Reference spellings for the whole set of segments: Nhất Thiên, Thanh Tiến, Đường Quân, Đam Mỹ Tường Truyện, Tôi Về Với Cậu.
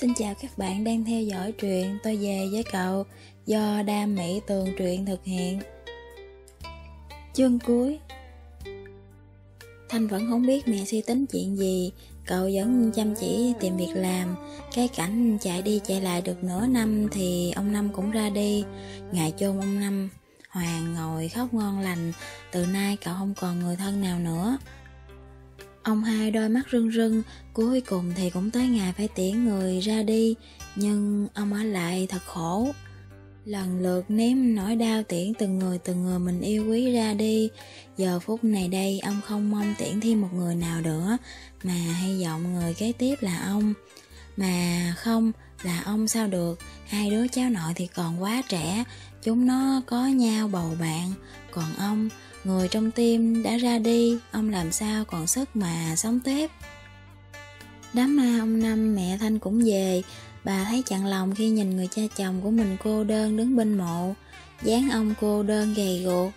Xin chào các bạn đang theo dõi truyện Tôi Về Với Cậu do Đam Mỹ Tường Truyện thực hiện. Chương cuối. Thanh vẫn không biết mẹ suy tính chuyện gì, cậu vẫn chăm chỉ tìm việc làm. Cái cảnh chạy đi chạy lại được nửa năm thì ông Năm cũng ra đi. Ngày chôn ông Năm, Hoàng ngồi khóc ngon lành, từ nay cậu không còn người thân nào nữa. Ông Hai đôi mắt rưng rưng, cuối cùng thì cũng tới ngày phải tiễn người ra đi, nhưng ông ở lại thật khổ. Lần lượt nếm nỗi đau tiễn từng người mình yêu quý ra đi. Giờ phút này đây ông không mong tiễn thêm một người nào nữa, mà hy vọng người kế tiếp là ông. Mà không, là ông sao được, hai đứa cháu nội thì còn quá trẻ, chúng nó có nhau bầu bạn. Còn ông, người trong tim đã ra đi, ông làm sao còn sức mà sống tiếp. Đám ma ông Năm, mẹ Thanh cũng về. Bà thấy chạnh lòng khi nhìn người cha chồng của mình cô đơn đứng bên mộ. Dáng ông cô đơn gầy guộc,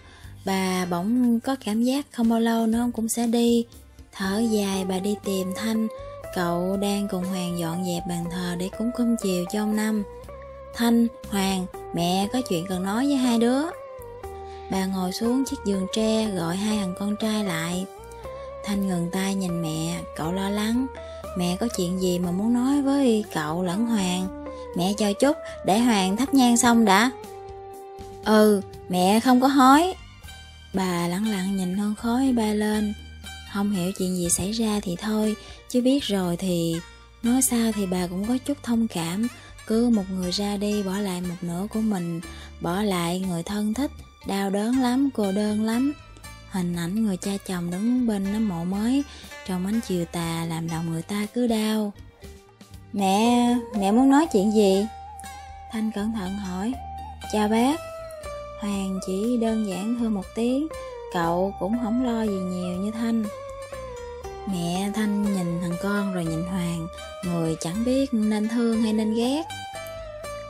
bà bỗng có cảm giác không bao lâu nữa ông cũng sẽ đi. Thở dài, bà đi tìm Thanh. Cậu đang cùng Hoàng dọn dẹp bàn thờ để cúng cơm chiều cho ông Năm. Thanh, Hoàng, mẹ có chuyện cần nói với hai đứa. Bà ngồi xuống chiếc giường tre gọi hai thằng con trai lại. Thanh ngừng tay nhìn mẹ, cậu lo lắng. Mẹ có chuyện gì mà muốn nói với cậu lẫn Hoàng? Mẹ chờ chút, để Hoàng thắp nhang xong đã. Ừ, mẹ không có hối. Bà lặng lặng nhìn hương khói bay lên. Không hiểu chuyện gì xảy ra thì thôi, chứ biết rồi thì... Nói sao thì bà cũng có chút thông cảm. Cứ một người ra đi, bỏ lại một nửa của mình, bỏ lại người thân thích. Đau đớn lắm, cô đơn lắm. Hình ảnh người cha chồng đứng bên nấm mộ mới trong ánh chiều tà làm lòng người ta cứ đau. Mẹ muốn nói chuyện gì? Thanh cẩn thận hỏi. Chào bác. Hoàng chỉ đơn giản hơn một tiếng. Cậu cũng không lo gì nhiều như Thanh. Mẹ Thanh nhìn thằng con rồi nhìn Hoàng, người chẳng biết nên thương hay nên ghét.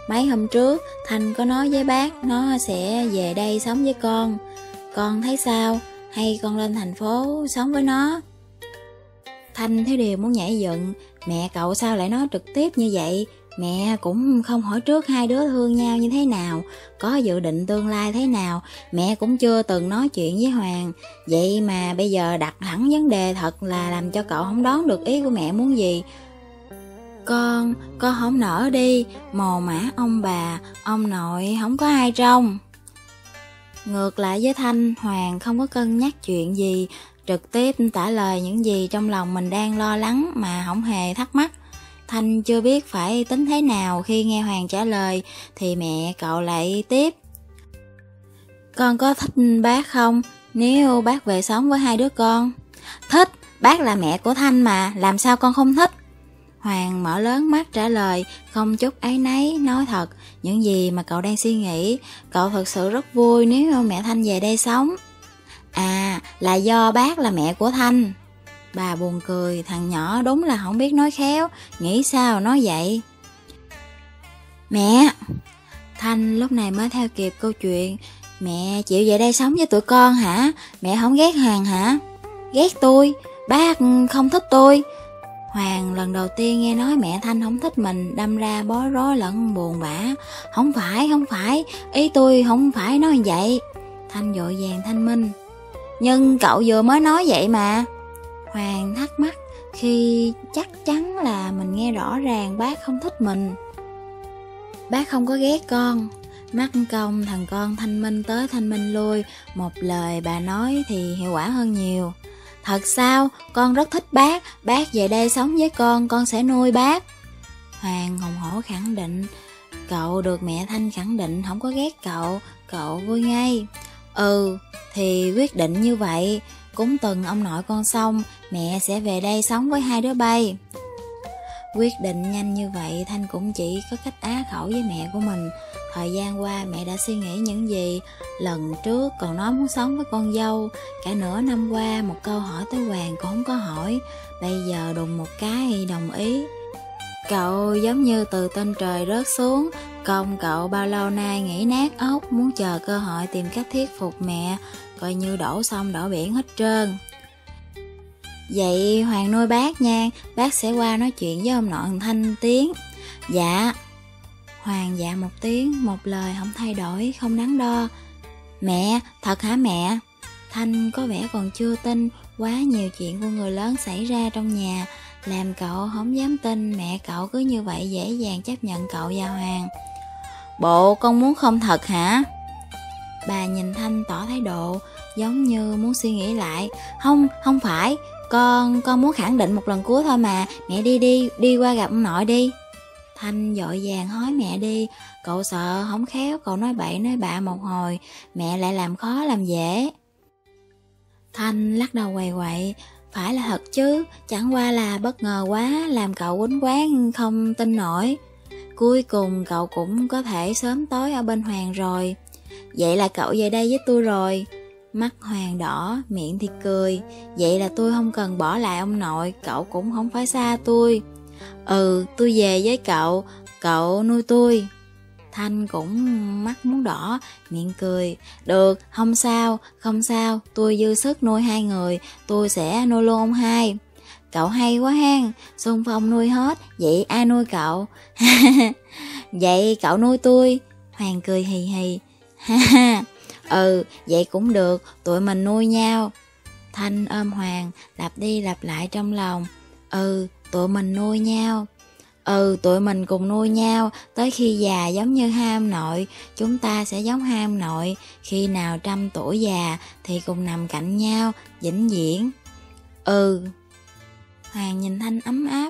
Mấy hôm trước Thanh có nói với bác nó sẽ về đây sống với con. Con thấy sao? Hay con lên thành phố sống với nó? Thanh thấy điều muốn nhảy dựng. Mẹ cậu sao lại nói trực tiếp như vậy? Mẹ cũng không hỏi trước hai đứa thương nhau như thế nào, có dự định tương lai thế nào. Mẹ cũng chưa từng nói chuyện với Hoàng. Vậy mà bây giờ đặt thẳng vấn đề thật là làm cho cậu không đoán được ý của mẹ muốn gì. Con không nỡ đi. Mồ mả ông bà, ông nội không có ai trong. Ngược lại với Thanh, Hoàng không có cân nhắc chuyện gì, trực tiếp trả lời những gì trong lòng mình đang lo lắng mà không hề thắc mắc. Thanh chưa biết phải tính thế nào khi nghe Hoàng trả lời thì mẹ cậu lại tiếp. Con có thích bác không? Nếu bác về sống với hai đứa con. Thích, bác là mẹ của Thanh mà, làm sao con không thích? Hoàng mở lớn mắt trả lời, không chút áy náy, nói thật những gì mà cậu đang suy nghĩ. Cậu thật sự rất vui nếu mẹ Thanh về đây sống. À, là do bác là mẹ của Thanh. Bà buồn cười, thằng nhỏ đúng là không biết nói khéo, nghĩ sao nói vậy. Mẹ! Thanh lúc này mới theo kịp câu chuyện. Mẹ chịu về đây sống với tụi con hả? Mẹ không ghét Hoàng hả? Ghét tôi? Bác không thích tôi. Hoàng lần đầu tiên nghe nói mẹ Thanh không thích mình, đâm ra bối rối lẫn buồn bã. Không phải, ý tôi không phải nói vậy. Thanh vội vàng thanh minh. Nhưng cậu vừa mới nói vậy mà. Hoàng thắc mắc khi chắc chắn là mình nghe rõ ràng bác không thích mình. Bác không có ghét con. Mắt công thằng con thanh minh tới thanh minh lui, một lời bà nói thì hiệu quả hơn nhiều. Thật sao? Con rất thích bác. Bác về đây sống với con sẽ nuôi bác. Hoàng hùng hổ khẳng định. Cậu được mẹ Thanh khẳng định không có ghét cậu vui ngay. Ừ, thì quyết định như vậy. Cúng từng ông nội con xong, mẹ sẽ về đây sống với hai đứa bay. Quyết định nhanh như vậy, Thanh cũng chỉ có cách á khẩu với mẹ của mình. Thời gian qua mẹ đã suy nghĩ những gì. Lần trước còn nói muốn sống với con dâu. Cả nửa năm qua một câu hỏi tới Hoàng cũng không có hỏi. Bây giờ đùng một cái đồng ý. Cậu giống như từ trên trời rớt xuống. Công cậu bao lâu nay nghĩ nát óc, muốn chờ cơ hội tìm cách thuyết phục mẹ, coi như đổ sông đổ biển hết trơn. Vậy Hoàng nuôi bác nha, bác sẽ qua nói chuyện với ông nội Thanh Tiến. Dạ. Hoàng dạ một tiếng, một lời không thay đổi, không đắn đo. Mẹ, thật hả mẹ? Thanh có vẻ còn chưa tin, quá nhiều chuyện của người lớn xảy ra trong nhà, làm cậu không dám tin mẹ cậu cứ như vậy dễ dàng chấp nhận cậu và Hoàng. Bộ con muốn không thật hả? Bà nhìn Thanh tỏ thái độ, giống như muốn suy nghĩ lại. Không, không phải, con muốn khẳng định một lần cuối thôi mà, mẹ đi qua gặp ông nội đi. Thanh vội vàng hối mẹ đi, cậu sợ không khéo cậu nói bậy nói bạ một hồi, mẹ lại làm khó làm dễ. Thanh lắc đầu quầy quậy, phải là thật chứ, chẳng qua là bất ngờ quá làm cậu quýnh quán không tin nổi. Cuối cùng cậu cũng có thể sớm tối ở bên Hoàng rồi. Vậy là cậu về đây với tôi rồi. Mắt Hoàng đỏ, miệng thì cười. Vậy là tôi không cần bỏ lại ông nội, cậu cũng không phải xa tôi. Ừ, tôi về với cậu, cậu nuôi tôi. Thanh cũng mắt muốn đỏ, miệng cười. Được, không sao, không sao, tôi dư sức nuôi hai người, tôi sẽ nuôi luôn ông hai. Cậu hay quá hen, xung phong nuôi hết, vậy ai nuôi cậu? Vậy cậu nuôi tôi. Hoàng cười hì hì. Ừ, vậy cũng được, tụi mình nuôi nhau. Thanh ôm Hoàng, lặp đi lặp lại trong lòng. Ừ, tụi mình nuôi nhau. Ừ, tụi mình cùng nuôi nhau, tới khi già giống như hai ông nội, chúng ta sẽ giống hai ông nội, khi nào 100 tuổi già thì cùng nằm cạnh nhau, vĩnh viễn. Ừ. Hoàng nhìn Thanh ấm áp,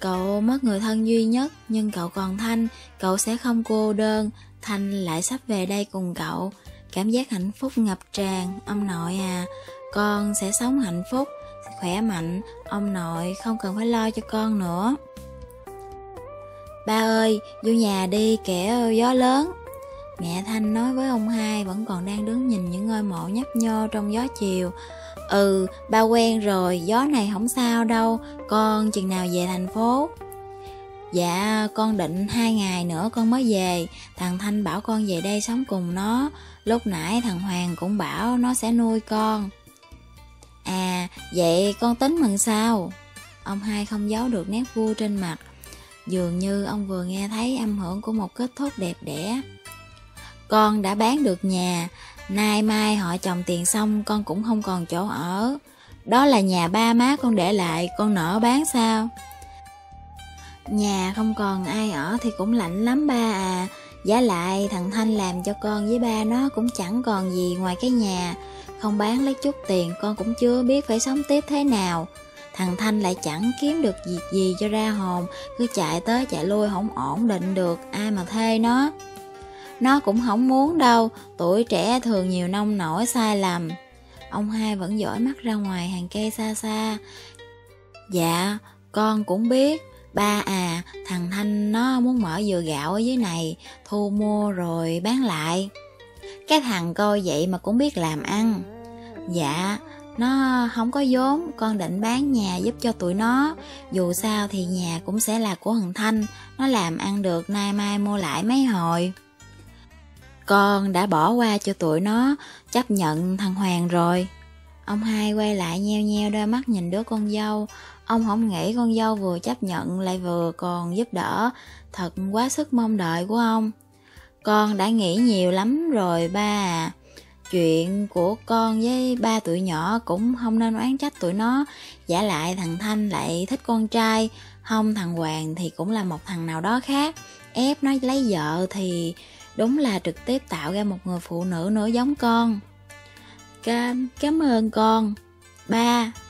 cậu mất người thân duy nhất, nhưng cậu còn Thanh, cậu sẽ không cô đơn, Thanh lại sắp về đây cùng cậu. Cảm giác hạnh phúc ngập tràn, ông nội à, con sẽ sống hạnh phúc, khỏe mạnh, ông nội không cần phải lo cho con nữa. Ba ơi, vô nhà đi kẻo gió lớn. Mẹ Thanh nói với ông hai vẫn còn đang đứng nhìn những ngôi mộ nhấp nhô trong gió chiều. Ừ, ba quen rồi, gió này không sao đâu, con chừng nào về thành phố? Dạ, con định 2 ngày nữa con mới về, thằng Thanh bảo con về đây sống cùng nó, lúc nãy thằng Hoàng cũng bảo nó sẽ nuôi con. À, vậy con tính mừng sao? Ông hai không giấu được nét vui trên mặt, dường như ông vừa nghe thấy âm hưởng của một kết thúc đẹp đẽ. Con đã bán được nhà, nay mai họ chồng tiền xong con cũng không còn chỗ ở. Đó là nhà ba má con để lại, con nỡ bán sao? Nhà không còn ai ở thì cũng lạnh lắm ba à. Vả lại thằng Thanh làm cho con với ba nó cũng chẳng còn gì ngoài cái nhà. Không bán lấy chút tiền con cũng chưa biết phải sống tiếp thế nào. Thằng Thanh lại chẳng kiếm được việc gì cho ra hồn, cứ chạy tới chạy lui không ổn định được, ai mà thuê nó. Nó cũng không muốn đâu, tuổi trẻ thường nhiều nông nổi sai lầm. Ông hai vẫn dõi mắt ra ngoài hàng cây xa xa. Dạ, con cũng biết. Ba à, thằng Thanh nó muốn mở dừa gạo ở dưới này, thu mua rồi bán lại. Cái thằng coi vậy mà cũng biết làm ăn. Dạ, nó không có vốn, con định bán nhà giúp cho tụi nó. Dù sao thì nhà cũng sẽ là của thằng Thanh, nó làm ăn được nay mai mua lại mấy hồi. Con đã bỏ qua cho tụi nó, chấp nhận thằng Hoàng rồi. Ông hai quay lại nheo nheo đôi mắt nhìn đứa con dâu. Ông không nghĩ con dâu vừa chấp nhận lại vừa còn giúp đỡ, thật quá sức mong đợi của ông. Con đã nghĩ nhiều lắm rồi ba à. Chuyện của con với ba tụi nhỏ cũng không nên oán trách tụi nó. Vả lại thằng Thanh lại thích con trai, không thằng Hoàng thì cũng là một thằng nào đó khác. Ép nó lấy vợ thì đúng là trực tiếp tạo ra một người phụ nữ nữa giống con. Cảm ơn con.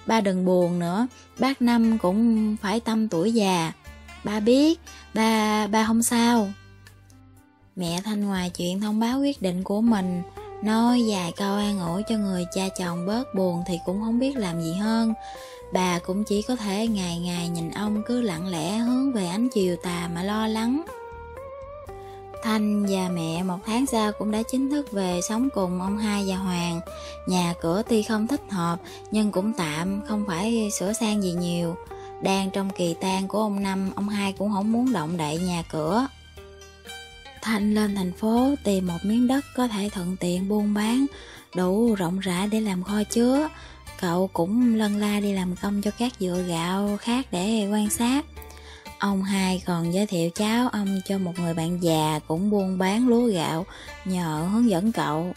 Ba đừng buồn nữa, bác Năm cũng phải tâm tuổi già. Ba biết, ba không sao. Mẹ Thanh ngoài chuyện thông báo quyết định của mình, nói vài câu an ủi cho người cha chồng bớt buồn thì cũng không biết làm gì hơn. Bà cũng chỉ có thể ngày ngày nhìn ông cứ lặng lẽ hướng về ánh chiều tà mà lo lắng. Thanh và mẹ 1 tháng sau cũng đã chính thức về sống cùng ông hai và Hoàng. Nhà cửa tuy không thích hợp nhưng cũng tạm, không phải sửa sang gì nhiều. Đang trong kỳ tang của ông Năm, ông hai cũng không muốn động đậy nhà cửa. Thanh lên thành phố tìm một miếng đất có thể thuận tiện buôn bán, đủ rộng rãi để làm kho chứa. Cậu cũng lân la đi làm công cho các vựa gạo khác để quan sát. Ông hai còn giới thiệu cháu ông cho một người bạn già cũng buôn bán lúa gạo, nhờ hướng dẫn cậu.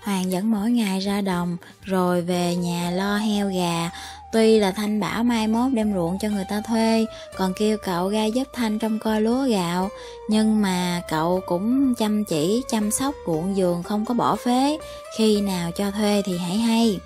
Hoàng dẫn mỗi ngày ra đồng rồi về nhà lo heo gà. Tuy là Thanh bảo mai mốt đem ruộng cho người ta thuê, còn kêu cậu ra giúp Thanh trông coi lúa gạo, nhưng mà cậu cũng chăm chỉ chăm sóc ruộng vườn không có bỏ phế, khi nào cho thuê thì hãy hay.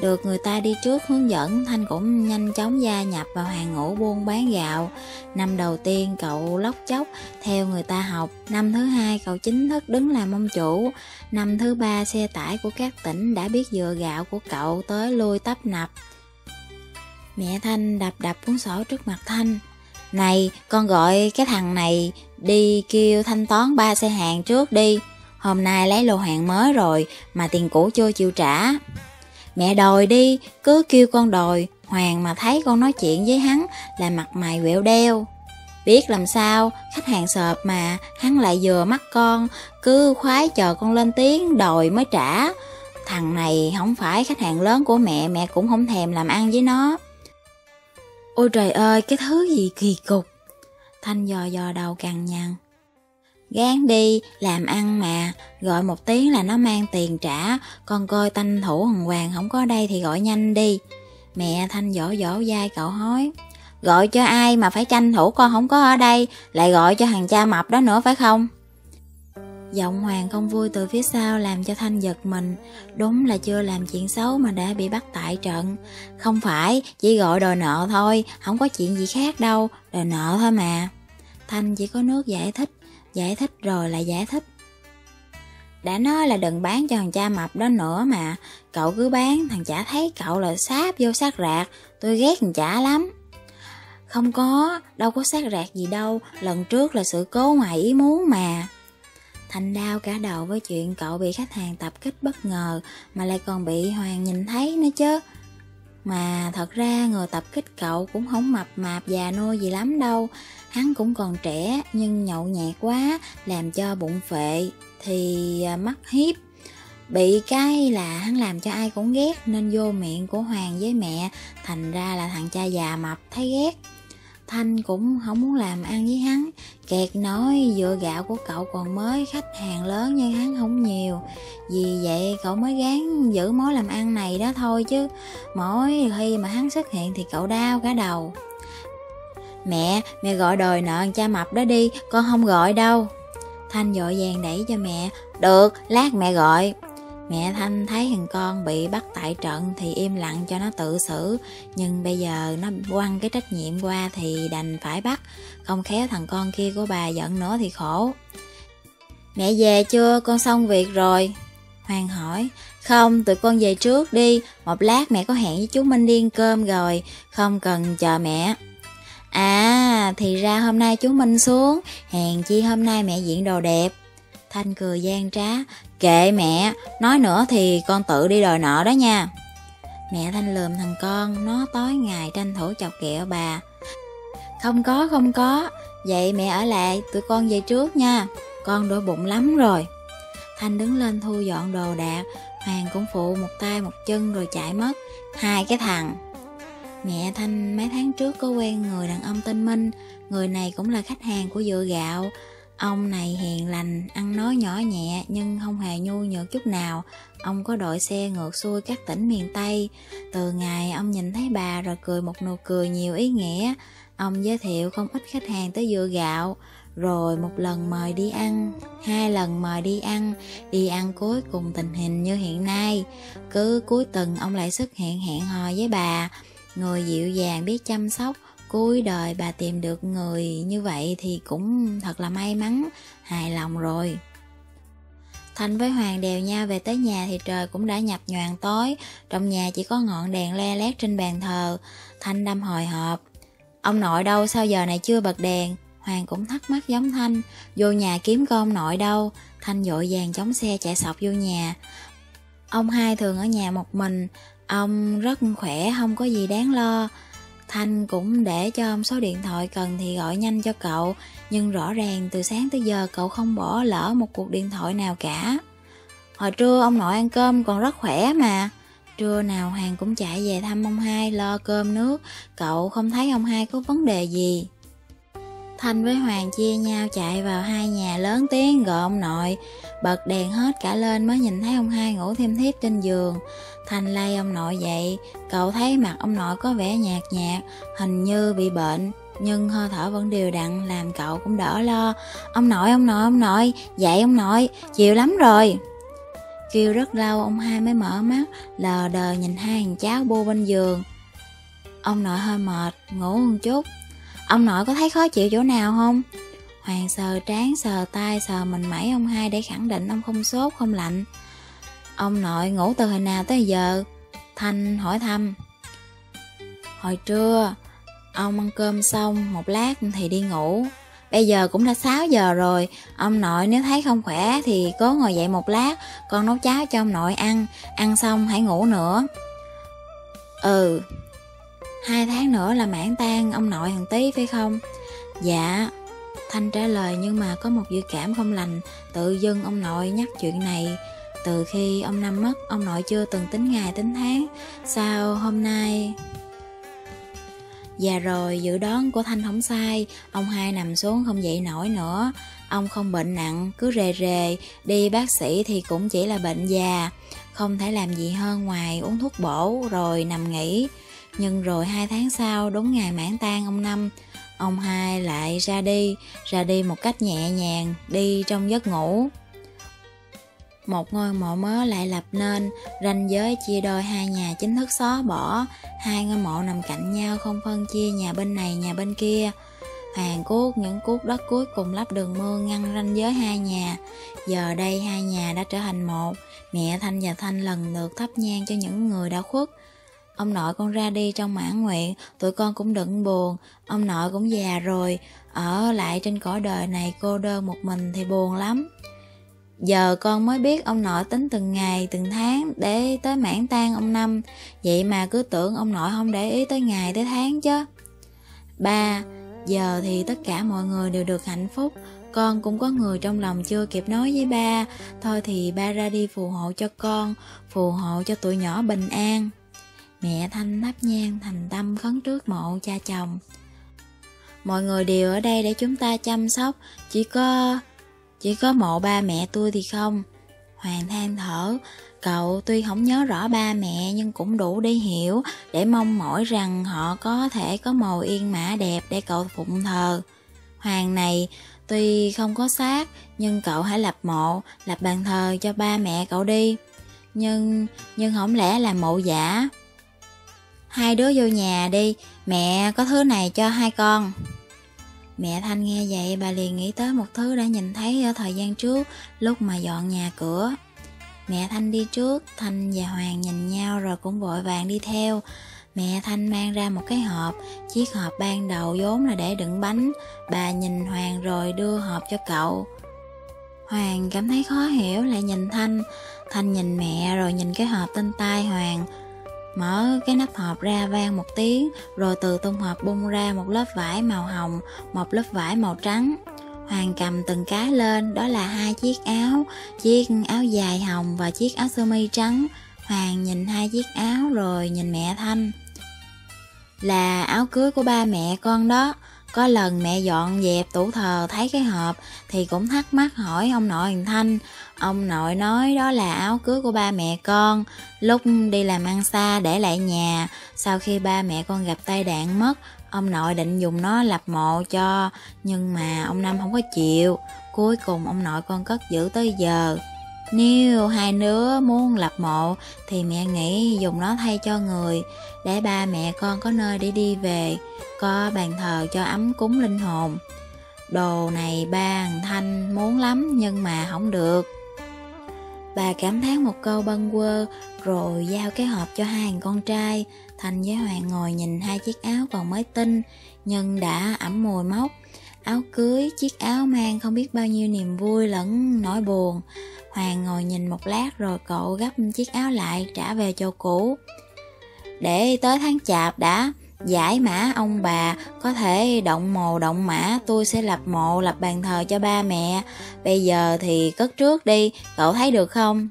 Được người ta đi trước hướng dẫn, Thanh cũng nhanh chóng gia nhập vào hàng ngũ buôn bán gạo. Năm đầu tiên cậu lóc chóc theo người ta học, năm thứ hai cậu chính thức đứng làm ông chủ, năm thứ ba xe tải của các tỉnh đã biết dựa gạo của cậu tới lui tấp nập. Mẹ Thanh đập cuốn sổ trước mặt Thanh. Này, con gọi cái thằng này đi kêu thanh toán 3 xe hàng trước đi. Hôm nay lấy lô hàng mới rồi mà tiền cũ chưa chịu trả. Mẹ đòi đi, cứ kêu con đòi. Hoàng mà thấy con nói chuyện với hắn là mặt mày quẹo đeo. Biết làm sao, khách hàng sợp mà, hắn lại vừa mắt con, cứ khoái chờ con lên tiếng đòi mới trả. Thằng này không phải khách hàng lớn của mẹ, mẹ cũng không thèm làm ăn với nó. Ôi trời ơi, cái thứ gì kỳ cục. Thanh dò đầu cằn nhằn. Gán đi, làm ăn mà, gọi một tiếng là nó mang tiền trả. Con coi tranh thủ thằng Hoàng không có đây thì gọi nhanh đi. Mẹ Thanh vỗ vai cậu hói. Gọi cho ai mà phải tranh thủ, con không có ở đây, lại gọi cho thằng cha mập đó nữa phải không? Giọng Hoàng không vui từ phía sau làm cho Thanh giật mình. Đúng là chưa làm chuyện xấu mà đã bị bắt tại trận. Không phải, chỉ gọi đòi nợ thôi, không có chuyện gì khác đâu, đòi nợ thôi mà. Thanh chỉ có nước giải thích rồi lại giải thích. Đã nói là đừng bán cho thằng cha mập đó nữa mà, cậu cứ bán, thằng chả thấy cậu là sáp vô xác rạc, tôi ghét thằng chả lắm. Không có, đâu có xác rạc gì đâu, lần trước là sự cố ngoài ý muốn mà. Thành đau cả đầu với chuyện cậu bị khách hàng tập kích bất ngờ mà lại còn bị Hoàng nhìn thấy nữa chứ. Mà thật ra người tập kích cậu cũng không mập mạp già nua gì lắm đâu, hắn cũng còn trẻ nhưng nhậu nhẹt quá làm cho bụng phệ thì mắt hiếp. Bị cái là hắn làm cho ai cũng ghét nên vô miệng của Hoàng với mẹ, thành ra là thằng cha già mập thấy ghét. Thanh cũng không muốn làm ăn với hắn, kẹt nói dựa gạo của cậu còn mới, khách hàng lớn nhưng hắn không nhiều. Vì vậy cậu mới gán giữ mối làm ăn này đó thôi chứ. Mỗi khi mà hắn xuất hiện thì cậu đau cả đầu. Mẹ gọi đòi nợ cha mập đó đi, con không gọi đâu. Thanh vội vàng đẩy cho mẹ. Được, lát mẹ gọi. Mẹ Thanh thấy thằng con bị bắt tại trận thì im lặng cho nó tự xử, nhưng bây giờ nó quăng cái trách nhiệm qua thì đành phải bắt, không khéo thằng con kia của bà giận nữa thì khổ. Mẹ về chưa, con xong việc rồi. Hoàng hỏi. Không, tụi con về trước đi, một lát mẹ có hẹn với chú Minh đi ăn cơm rồi, không cần chờ mẹ. À, thì ra hôm nay chú Minh xuống, hèn chi hôm nay mẹ diện đồ đẹp. Thanh cười gian trá. Kệ mẹ, nói nữa thì con tự đi đòi nợ đó nha. Mẹ Thanh lườm thằng con, nó tối ngày tranh thủ chọc ghẹo bà. Không có, vậy mẹ ở lại, tụi con về trước nha, con đói bụng lắm rồi. Thanh đứng lên thu dọn đồ đạc, Hoàng cũng phụ một tay một chân rồi chạy mất. Hai cái thằng. Mẹ Thanh mấy tháng trước có quen người đàn ông tên Minh, người này cũng là khách hàng của dựa gạo. Ông này hiền lành, ăn nói nhỏ nhẹ nhưng không hề nhu nhược chút nào. Ông có đội xe ngược xuôi các tỉnh miền Tây. Từ ngày ông nhìn thấy bà rồi cười một nụ cười nhiều ý nghĩa. Ông giới thiệu không ít khách hàng tới dựa gạo. Rồi một lần mời đi ăn, hai lần mời đi ăn cuối cùng tình hình như hiện nay. Cứ cuối tuần ông lại xuất hiện hẹn hò với bà. Người dịu dàng biết chăm sóc, cuối đời bà tìm được người như vậy thì cũng thật là may mắn, hài lòng rồi. Thanh với Hoàng đều nhau về tới nhà thì trời cũng đã nhập nhoạng tối, trong nhà chỉ có ngọn đèn le lét trên bàn thờ. Thanh đâm hồi hộp. Ông nội đâu, sao giờ này chưa bật đèn? Hoàng cũng thắc mắc giống Thanh, vô nhà kiếm coi ông nội đâu. Thanh vội vàng chống xe chạy sọc vô nhà. Ông hai thường ở nhà một mình, ông rất khỏe, không có gì đáng lo. Thanh cũng để cho ông số điện thoại cần thì gọi nhanh cho cậu, nhưng rõ ràng từ sáng tới giờ cậu không bỏ lỡ một cuộc điện thoại nào cả. Hồi trưa ông nội ăn cơm còn rất khỏe mà. Trưa nào Hoàng cũng chạy về thăm ông hai lo cơm nước, cậu không thấy ông hai có vấn đề gì. Thanh với Hoàng chia nhau chạy vào hai nhà lớn tiếng gọi ông nội, bật đèn hết cả lên mới nhìn thấy ông hai ngủ thiêm thiếp trên giường. Thanh lay ông nội dậy, cậu thấy mặt ông nội có vẻ nhạt nhạt, hình như bị bệnh, nhưng hơi thở vẫn đều đặn làm cậu cũng đỡ lo. Ông nội, dậy ông nội, chiều lắm rồi. Kêu rất lâu ông hai mới mở mắt, lờ đờ nhìn hai thằng cháu bu bên giường. Ông nội hơi mệt, ngủ một chút. Ông nội có thấy khó chịu chỗ nào không? Hoàng sờ trán, sờ tay, sờ mình mẩy ông hai để khẳng định ông không sốt, không lạnh. Ông nội ngủ từ hồi nào tới giờ? Thanh hỏi thăm. Hồi trưa, ông ăn cơm xong một lát thì đi ngủ. Bây giờ cũng đã 6 giờ rồi, ông nội nếu thấy không khỏe thì cố ngồi dậy một lát, con nấu cháo cho ông nội ăn, ăn xong hãy ngủ nữa. Ừ, 2 tháng nữa là mãn tang ông nội thằng Tí phải không? Dạ, Thanh trả lời, nhưng mà có một dự cảm không lành, tự dưng ông nội nhắc chuyện này. Từ khi ông Năm mất, ông nội chưa từng tính ngày tính tháng, sao hôm nay... Dạ rồi, dự đoán của Thanh không sai, ông hai nằm xuống không dậy nổi nữa. Ông không bệnh nặng, cứ rề rề, đi bác sĩ thì cũng chỉ là bệnh già, không thể làm gì hơn ngoài uống thuốc bổ rồi nằm nghỉ. Nhưng rồi 2 tháng sau, đúng ngày mãn tang ông Năm, ông hai lại ra đi một cách nhẹ nhàng, đi trong giấc ngủ. Một ngôi mộ mới lại lập nên, ranh giới chia đôi hai nhà chính thức xóa bỏ, hai ngôi mộ nằm cạnh nhau không phân chia nhà bên này nhà bên kia. Hoàng cuốc những cuốc đất cuối cùng lắp đường mương ngăn ranh giới hai nhà. Giờ đây hai nhà đã trở thành một, mẹ Thanh và Thanh lần lượt thắp nhang cho những người đã khuất. Ông nội con ra đi trong mãn nguyện, tụi con cũng đừng buồn, ông nội cũng già rồi, ở lại trên cõi đời này cô đơn một mình thì buồn lắm. Giờ con mới biết ông nội tính từng ngày từng tháng để tới mãn tang ông Năm, vậy mà cứ tưởng ông nội không để ý tới ngày tới tháng chứ. Ba, giờ thì tất cả mọi người đều được hạnh phúc, con cũng có người trong lòng chưa kịp nói với ba, thôi thì ba ra đi phù hộ cho con, phù hộ cho tụi nhỏ bình an. Mẹ Thanh thắp nhang thành tâm khấn trước mộ cha chồng. Mọi người đều ở đây để chúng ta chăm sóc, chỉ có mộ ba mẹ tôi thì không. Hoàng than thở, cậu tuy không nhớ rõ ba mẹ nhưng cũng đủ để hiểu, để mong mỏi rằng họ có thể có màu yên mã đẹp để cậu phụng thờ. Hoàng này, tuy không có xác nhưng cậu hãy lập mộ, lập bàn thờ cho ba mẹ cậu đi. Nhưng không lẽ là mộ giả? Hai đứa vô nhà đi, mẹ có thứ này cho hai con. Mẹ Thanh nghe vậy bà liền nghĩ tới một thứ đã nhìn thấy ở thời gian trước lúc mà dọn nhà cửa. Mẹ Thanh đi trước, Thanh và Hoàng nhìn nhau rồi cũng vội vàng đi theo. Mẹ Thanh mang ra một cái hộp, chiếc hộp ban đầu vốn là để đựng bánh. Bà nhìn Hoàng rồi đưa hộp cho cậu. Hoàng cảm thấy khó hiểu lại nhìn Thanh. Thanh nhìn mẹ rồi nhìn cái hộp trên tay Hoàng. Mở cái nắp hộp ra vang một tiếng, rồi từ tung hộp bung ra một lớp vải màu hồng, một lớp vải màu trắng. Hoàng cầm từng cái lên, đó là 2 chiếc áo, chiếc áo dài hồng và chiếc áo sơ mi trắng. Hoàng nhìn 2 chiếc áo rồi nhìn mẹ Thanh. Là áo cưới của ba mẹ con đó, có lần mẹ dọn dẹp tủ thờ thấy cái hộp thì cũng thắc mắc hỏi ông nội thằng Thanh. Ông nội nói đó là áo cưới của ba mẹ con, lúc đi làm ăn xa để lại nhà, sau khi ba mẹ con gặp tai nạn mất, ông nội định dùng nó lập mộ cho, nhưng mà ông Năm không có chịu, cuối cùng ông nội con cất giữ tới giờ. Nếu hai đứa muốn lập mộ thì mẹ nghĩ dùng nó thay cho người, để ba mẹ con có nơi để đi về, có bàn thờ cho ấm cúng linh hồn. Đồ này ba thằng Thanh muốn lắm nhưng mà không được. Bà cảm thán một câu bâng quơ rồi giao cái hộp cho hai thằng con trai. Thanh với Hoàng ngồi nhìn 2 chiếc áo còn mới tin, nhưng đã ẩm mùi mốc. Áo cưới, chiếc áo mang không biết bao nhiêu niềm vui lẫn nỗi buồn. Hoàng ngồi nhìn một lát rồi cậu gấp chiếc áo lại trả về chỗ cũ. Để tới tháng chạp đã, giải mã ông bà, có thể động mồ động mã, tôi sẽ lập mộ lập bàn thờ cho ba mẹ. Bây giờ thì cất trước đi, cậu thấy được không?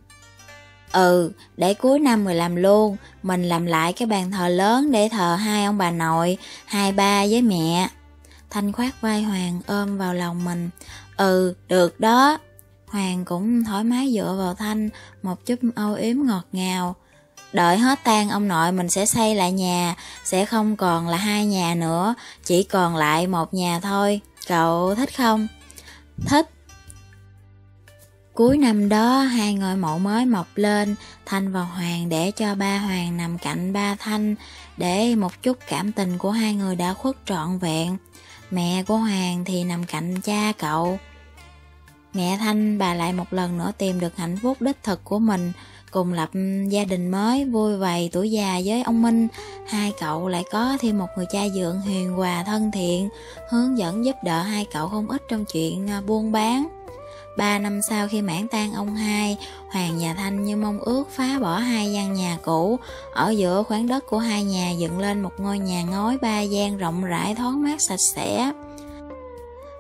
Ừ, để cuối năm rồi làm luôn, mình làm lại cái bàn thờ lớn để thờ hai ông bà nội, hai ba với mẹ. Thanh khoác vai Hoàng ôm vào lòng mình. Ừ, được đó. Hoàng cũng thoải mái dựa vào Thanh, một chút âu yếm ngọt ngào. Đợi hết tang ông nội mình sẽ xây lại nhà, sẽ không còn là hai nhà nữa, chỉ còn lại một nhà thôi. Cậu thích không? Thích. Cuối năm đó, hai ngôi mộ mới mọc lên, Thanh và Hoàng để cho ba Hoàng nằm cạnh ba Thanh, để một chút cảm tình của hai người đã khuất trọn vẹn. Mẹ của Hoàng thì nằm cạnh cha cậu. Mẹ Thanh, bà lại một lần nữa tìm được hạnh phúc đích thực của mình, cùng lập gia đình mới, vui vầy tuổi già với ông Minh. Hai cậu lại có thêm một người cha dượng hiền hòa thân thiện, hướng dẫn giúp đỡ hai cậu không ít trong chuyện buôn bán. 3 năm sau khi mãn tang ông hai, Hoàng và Thanh như mong ước phá bỏ hai gian nhà cũ, ở giữa khoảng đất của hai nhà dựng lên một ngôi nhà ngói 3 gian rộng rãi thoáng mát sạch sẽ.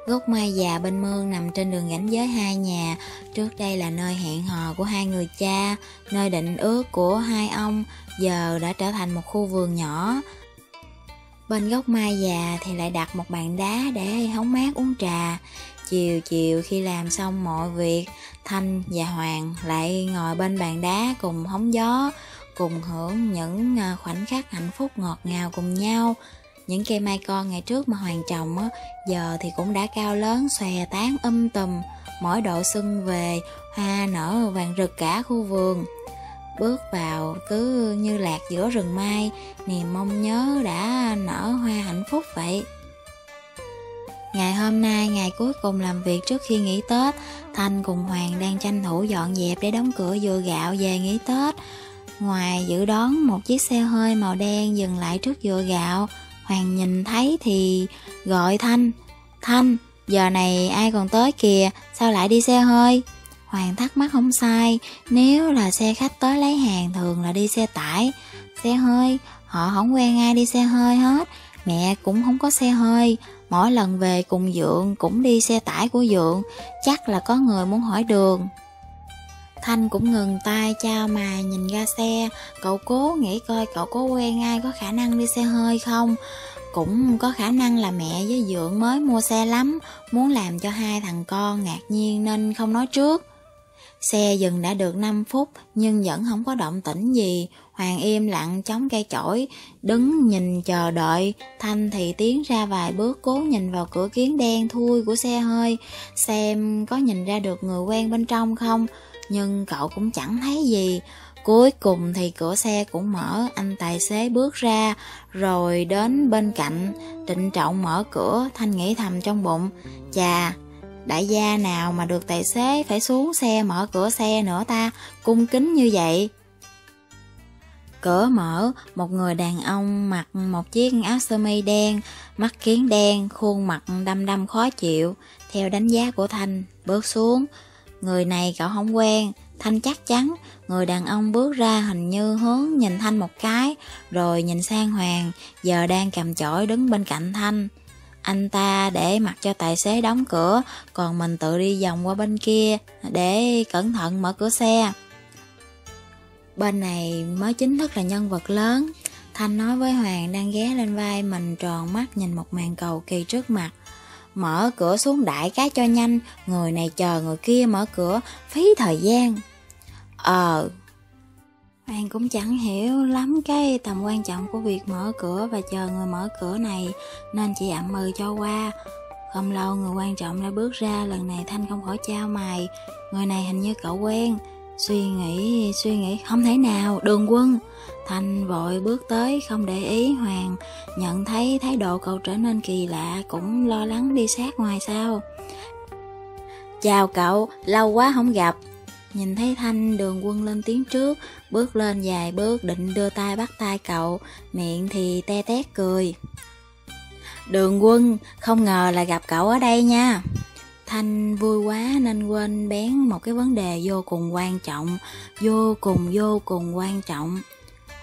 Gốc mai già bên mương nằm trên đường ranh giới hai nhà, trước đây là nơi hẹn hò của hai người cha, nơi định ước của hai ông, giờ đã trở thành một khu vườn nhỏ. Bên gốc mai già thì lại đặt một bàn đá để hóng mát uống trà. Chiều khi làm xong mọi việc, Thanh và Hoàng lại ngồi bên bàn đá cùng hóng gió, cùng hưởng những khoảnh khắc hạnh phúc ngọt ngào cùng nhau. Những cây mai con ngày trước mà Hoàng trồng á, giờ thì cũng đã cao lớn, xòe tán tùm, mỗi độ xuân về, hoa nở vàng rực cả khu vườn. Bước vào cứ như lạc giữa rừng mai, niềm mong nhớ đã nở hoa hạnh phúc vậy. Ngày hôm nay, ngày cuối cùng làm việc trước khi nghỉ Tết, Thanh cùng Hoàng đang tranh thủ dọn dẹp để đóng cửa vừa gạo về nghỉ Tết. Ngoài dự đoán, một chiếc xe hơi màu đen dừng lại trước vừa gạo. Hoàng nhìn thấy thì gọi Thanh. Thanh, giờ này ai còn tới kìa, sao lại đi xe hơi? Hoàng thắc mắc không sai, nếu là xe khách tới lấy hàng thường là đi xe tải. Xe hơi, họ không quen ai đi xe hơi hết, mẹ cũng không có xe hơi. Mỗi lần về cùng dượng cũng đi xe tải của dượng, chắc là có người muốn hỏi đường. Thanh cũng ngừng tay chao mà nhìn ra xe, cậu cố nghĩ coi cậu có quen ai có khả năng đi xe hơi không. Cũng có khả năng là mẹ với dượng mới mua xe lắm, muốn làm cho hai thằng con ngạc nhiên nên không nói trước. Xe dừng đã được 5 phút nhưng vẫn không có động tĩnh gì. Hoàng im lặng chống cây chổi, đứng nhìn chờ đợi. Thanh thì tiến ra vài bước, cố nhìn vào cửa kiếng đen thui của xe hơi, xem có nhìn ra được người quen bên trong không. Nhưng cậu cũng chẳng thấy gì. Cuối cùng thì cửa xe cũng mở, anh tài xế bước ra, rồi đến bên cạnh, trịnh trọng mở cửa. Thanh nghĩ thầm trong bụng, chà, đại gia nào mà được tài xế phải xuống xe mở cửa xe nữa ta, cung kính như vậy. Cửa mở, một người đàn ông mặc một chiếc áo sơ mi đen, mắt kiếng đen, khuôn mặt đăm đăm khó chịu. Theo đánh giá của Thanh, bước xuống. Người này cậu không quen, Thanh chắc chắn. Người đàn ông bước ra hình như hướng nhìn Thanh một cái, rồi nhìn sang Hoàng, giờ đang cầm chổi đứng bên cạnh Thanh. Anh ta để mặc cho tài xế đóng cửa, còn mình tự đi vòng qua bên kia để cẩn thận mở cửa xe. Bên này mới chính thức là nhân vật lớn. Thanh nói với Hoàng đang ghé lên vai mình, tròn mắt nhìn một màn cầu kỳ trước mặt. Mở cửa xuống đại cái cho nhanh, người này chờ người kia mở cửa, phí thời gian. Hoàng cũng chẳng hiểu lắm cái tầm quan trọng của việc mở cửa và chờ người mở cửa này, nên chỉ ậm ừ cho qua. Không lâu người quan trọng đã bước ra, lần này Thanh không khỏi chau mày. Người này hình như cậu quen. Suy nghĩ, không thể nào, Đường Quân. Thanh vội bước tới, không để ý. Hoàng nhận thấy thái độ cậu trở nên kỳ lạ, cũng lo lắng đi sát ngoài sao. Chào cậu, lâu quá không gặp. Nhìn thấy Thanh, Đường Quân lên tiếng trước, bước lên vài bước định đưa tay bắt tay cậu, miệng thì te tét cười. Đường Quân, không ngờ là gặp cậu ở đây nha. Thanh vui quá nên quên bén một cái vấn đề vô cùng quan trọng.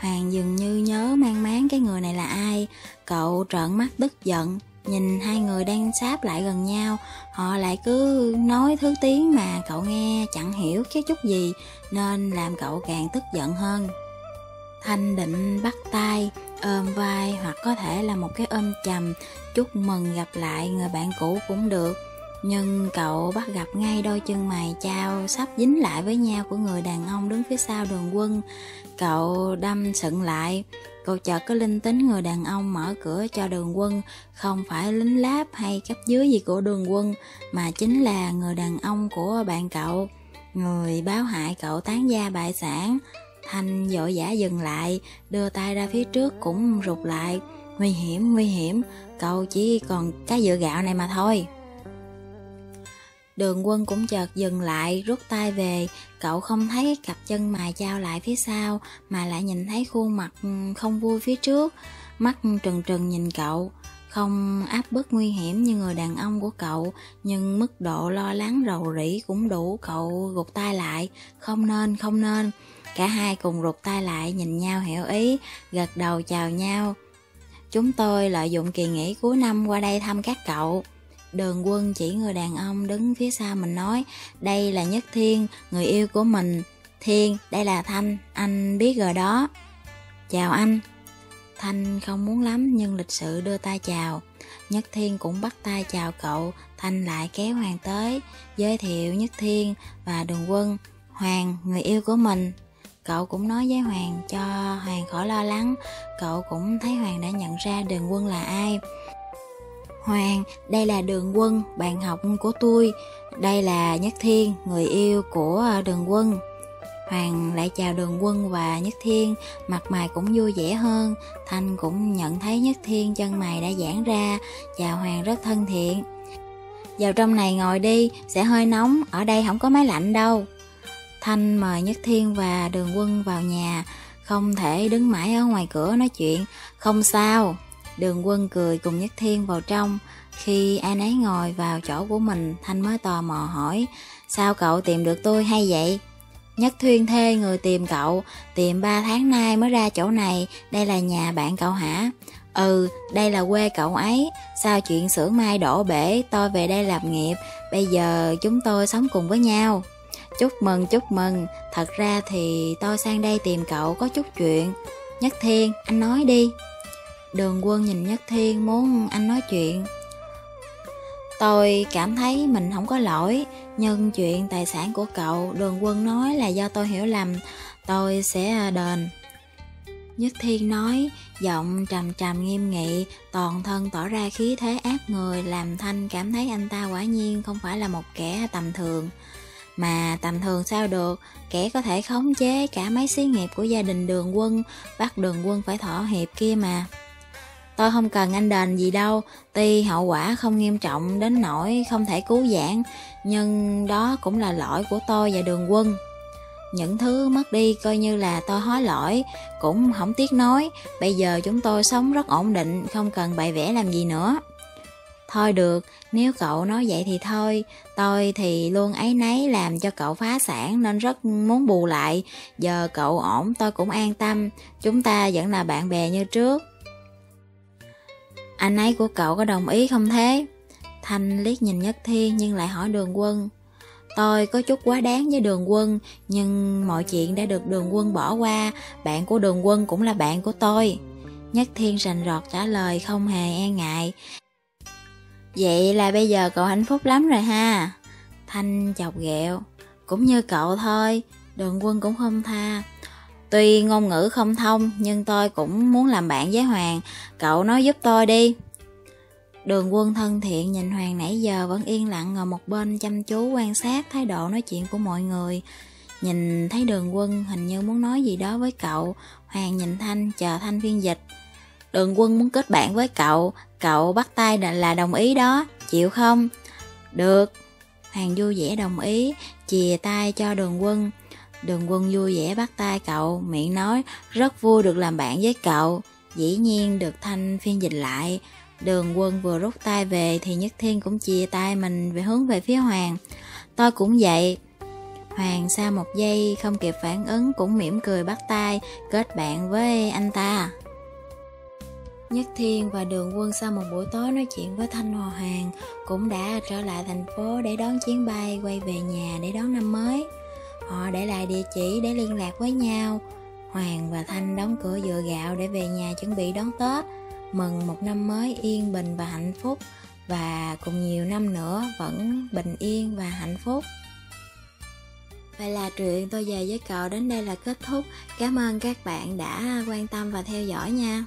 Hoàng dường như nhớ mang máng cái người này là ai, cậu trợn mắt tức giận. Nhìn hai người đang sáp lại gần nhau, họ lại cứ nói thứ tiếng mà cậu nghe chẳng hiểu cái chút gì, nên làm cậu càng tức giận hơn. Thanh định bắt tay, ôm vai hoặc có thể là một cái ôm chầm, chúc mừng gặp lại người bạn cũ cũng được. Nhưng cậu bắt gặp ngay đôi chân mày chao sắp dính lại với nhau của người đàn ông đứng phía sau Đường Quân. Cậu đâm sững lại, cậu chợt có linh tính người đàn ông mở cửa cho Đường Quân, không phải lính láp hay cấp dưới gì của Đường Quân, mà chính là người đàn ông của bạn cậu, người báo hại cậu tán gia bại sản. Thanh vội vã dừng lại, đưa tay ra phía trước cũng rụt lại. Nguy hiểm, cậu chỉ còn cái dựa gạo này mà thôi. Đường Quân cũng chợt dừng lại, rút tay về. Cậu không thấy cái cặp chân mày chao lại phía sau, mà lại nhìn thấy khuôn mặt không vui phía trước. Mắt trừng trừng nhìn cậu, không áp bức nguy hiểm như người đàn ông của cậu, nhưng mức độ lo lắng rầu rĩ cũng đủ cậu gục tay lại. Không nên, không nên. Cả hai cùng rụt tay lại, nhìn nhau hiểu ý, gật đầu chào nhau. Chúng tôi lợi dụng kỳ nghỉ cuối năm qua đây thăm các cậu. Đường Quân chỉ người đàn ông đứng phía sau mình nói, đây là Nhất Thiên, người yêu của mình. Thiên, đây là Thanh, anh biết rồi đó. Chào anh. Thanh không muốn lắm nhưng lịch sự đưa tay chào. Nhất Thiên cũng bắt tay chào cậu. Thanh lại kéo Hoàng tới, giới thiệu Nhất Thiên và Đường Quân. Hoàng, người yêu của mình. Cậu cũng nói với Hoàng cho Hoàng khỏi lo lắng. Cậu cũng thấy Hoàng đã nhận ra Đường Quân là ai. Hoàng, đây là Đường Quân, bạn học của tôi. Đây là Nhất Thiên, người yêu của Đường Quân. Hoàng lại chào Đường Quân và Nhất Thiên, mặt mày cũng vui vẻ hơn. Thanh cũng nhận thấy Nhất Thiên chân mày đã giãn ra, chào Hoàng rất thân thiện. Vào trong này ngồi đi, sẽ hơi nóng, ở đây không có máy lạnh đâu. Thanh mời Nhất Thiên và Đường Quân vào nhà, không thể đứng mãi ở ngoài cửa nói chuyện. Không sao. Đường Quân cười cùng Nhất Thiên vào trong. Khi anh ấy ngồi vào chỗ của mình, Thanh mới tò mò hỏi, sao cậu tìm được tôi hay vậy? Nhất Thiên thuê người tìm cậu, tìm 3 tháng nay mới ra chỗ này. Đây là nhà bạn cậu hả? Ừ, đây là quê cậu ấy. Sau chuyện xưởng mai đổ bể, tôi về đây làm nghiệp. Bây giờ chúng tôi sống cùng với nhau. Chúc mừng, chúc mừng. Thật ra thì tôi sang đây tìm cậu có chút chuyện. Nhất Thiên, anh nói đi. Đường Quân nhìn Nhất Thiên muốn anh nói chuyện. Tôi cảm thấy mình không có lỗi, nhưng chuyện tài sản của cậu, Đường Quân nói là do tôi hiểu lầm, tôi sẽ đền. Nhất Thiên nói, giọng trầm trầm nghiêm nghị, toàn thân tỏ ra khí thế ác người, làm Thanh cảm thấy anh ta quả nhiên không phải là một kẻ tầm thường. Mà tầm thường sao được, kẻ có thể khống chế cả mấy xí nghiệp của gia đình Đường Quân, bắt Đường Quân phải thỏa hiệp kia mà. Tôi không cần anh đền gì đâu, tuy hậu quả không nghiêm trọng đến nỗi không thể cứu vãn, nhưng đó cũng là lỗi của tôi và Đường Quân. Những thứ mất đi coi như là tôi hối lỗi, cũng không tiếc nói, bây giờ chúng tôi sống rất ổn định, không cần bày vẽ làm gì nữa. Thôi được, nếu cậu nói vậy thì thôi, tôi thì luôn áy náy làm cho cậu phá sản nên rất muốn bù lại, giờ cậu ổn tôi cũng an tâm, chúng ta vẫn là bạn bè như trước. Anh ấy của cậu có đồng ý không thế? Thanh liếc nhìn Nhất Thiên nhưng lại hỏi Đường Quân. Tôi có chút quá đáng với Đường Quân, nhưng mọi chuyện đã được Đường Quân bỏ qua, bạn của Đường Quân cũng là bạn của tôi. Nhất Thiên rành rọt trả lời không hề e ngại. Vậy là bây giờ cậu hạnh phúc lắm rồi ha? Thanh chọc ghẹo. Cũng như cậu thôi. Đường Quân cũng không tha. Tuy ngôn ngữ không thông, nhưng tôi cũng muốn làm bạn với Hoàng. Cậu nói giúp tôi đi. Đường Quân thân thiện nhìn Hoàng nãy giờ vẫn yên lặng ngồi một bên, chăm chú quan sát thái độ nói chuyện của mọi người. Nhìn thấy Đường Quân hình như muốn nói gì đó với cậu. Hoàng nhìn Thanh, chờ Thanh phiên dịch. Đường Quân muốn kết bạn với cậu, cậu bắt tay là đồng ý đó, chịu không? Được. Hoàng vui vẻ đồng ý, chìa tay cho Đường Quân. Đường Quân vui vẻ bắt tay cậu, miệng nói rất vui được làm bạn với cậu. Dĩ nhiên được Thanh phiên dịch lại. Đường Quân vừa rút tay về thì Nhất Thiên cũng chìa tay mình về hướng về phía Hoàng. Tôi cũng vậy. Hoàng sau một giây không kịp phản ứng cũng mỉm cười bắt tay kết bạn với anh ta. Nhất Thiên và Đường Quân sau một buổi tối nói chuyện với Thanh Hòa Hoàng cũng đã trở lại thành phố để đón chuyến bay quay về nhà để đón năm mới. Họ để lại địa chỉ để liên lạc với nhau. Hoàng và Thanh đóng cửa dựa gạo để về nhà chuẩn bị đón Tết, mừng một năm mới yên bình và hạnh phúc, và cùng nhiều năm nữa vẫn bình yên và hạnh phúc. Vậy là truyện Tôi Về Với Cậu đến đây là kết thúc. Cảm ơn các bạn đã quan tâm và theo dõi nha.